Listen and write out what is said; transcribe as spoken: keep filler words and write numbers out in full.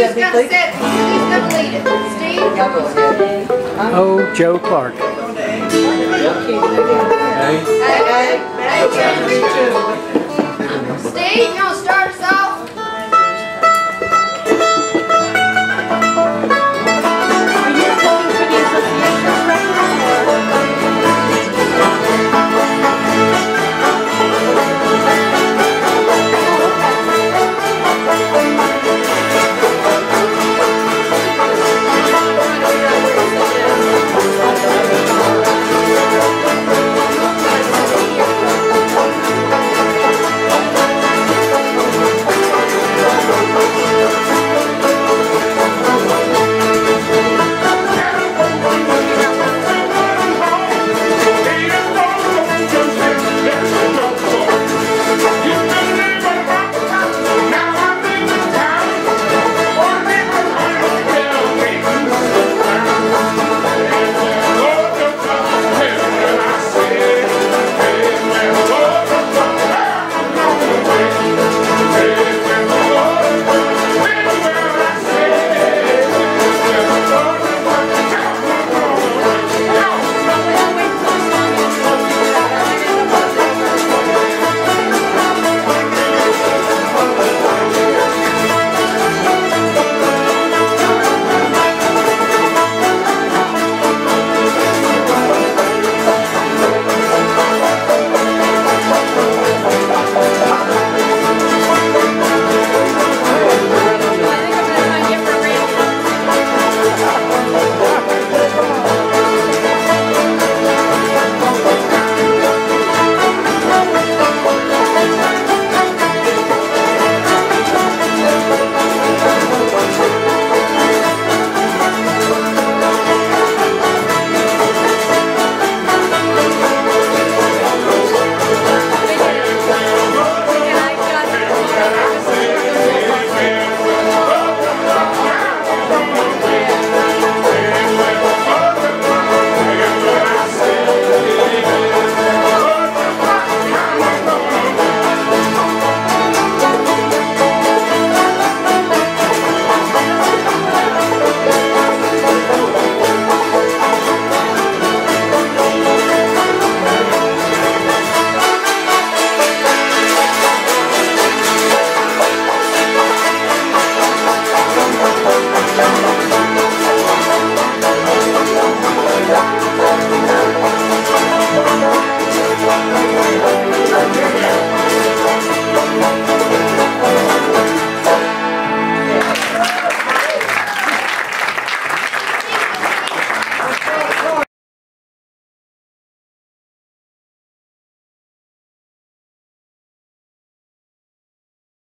just got set. He's gonna lead it. Steve? Oh, Joe Clark. Steve? No.